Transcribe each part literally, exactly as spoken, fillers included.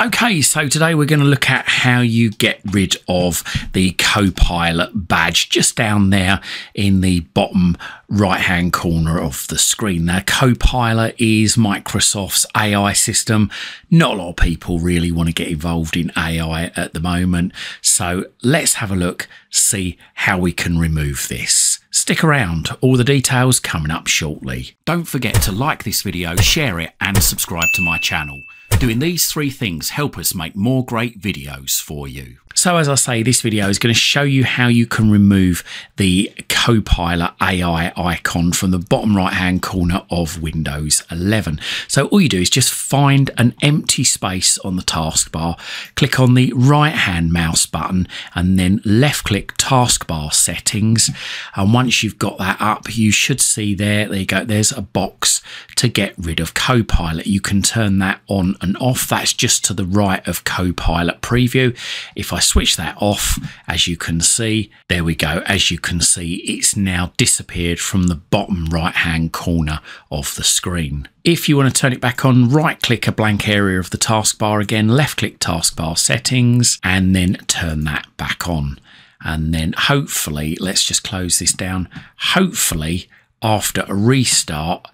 Okay, so today we're going to look at how you get rid of the Copilot badge just down there in the bottom right hand corner of the screen. Now, Copilot is Microsoft's A I system. Not a lot of people really want to get involved in A I at the moment. So let's have a look, see how we can remove this. Stick around, all the details coming up shortly. Don't forget to like this video, share it and subscribe to my channel. Doing these three things help us make more great videos for you. So as I say, this video is going to show you how you can remove the Copilot A I icon from the bottom right hand corner of Windows eleven. So all you do is just find an empty space on the taskbar, click on the right hand mouse button and then left click taskbar settings. And once you've got that up, you should see there, there you go, there's a box to get rid of Copilot. You can turn that on and off. That's just to the right of Copilot preview. If I switch that off, as you can see, there we go. As you can see, it's now disappeared from the bottom right hand corner of the screen. If you want to turn it back on, right click a blank area of the taskbar again, left click taskbar settings, and then turn that back on. And then hopefully, let's just close this down. Hopefully, after a restart,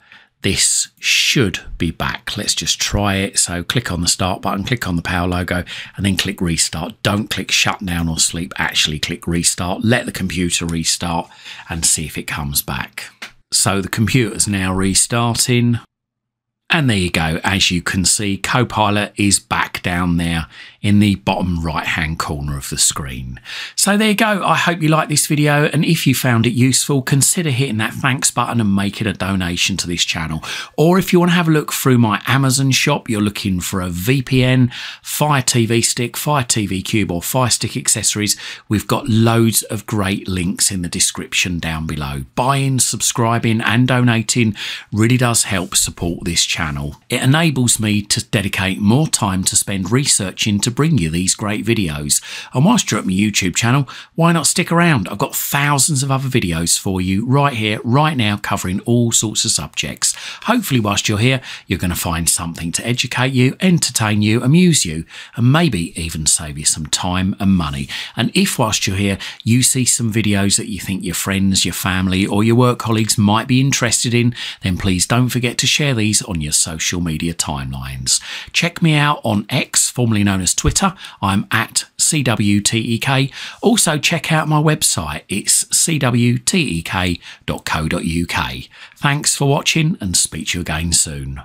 this should be back. Let's just try it. So click on the start button, click on the power logo and then click restart. Don't click shut down or sleep, actually click restart. Let the computer restart and see if it comes back. So the computer's now restarting. And there you go. As you can see, Copilot is back down there in the bottom right hand corner of the screen. So there you go. I hope you like this video. And if you found it useful, consider hitting that thanks button and making a donation to this channel. Or if you want to have a look through my Amazon shop, you're looking for a V P N, Fire T V stick, Fire T V Cube or Fire Stick accessories. We've got loads of great links in the description down below. Buying, subscribing and donating really does help support this channel. Channel. It enables me to dedicate more time to spend researching to bring you these great videos. And whilst you're at my YouTube channel, why not stick around? I've got thousands of other videos for you right here, right now, covering all sorts of subjects. Hopefully whilst you're here, you're going to find something to educate you, entertain you, amuse you, and maybe even save you some time and money. And if whilst you're here, you see some videos that you think your friends, your family, or your work colleagues might be interested in, then please don't forget to share these on your social media timelines. Check me out on X, formerly known as Twitter. I'm at C W T E K. Also check out my website. It's C W T E K dot co dot U K. Thanks for watching and speak to you again soon.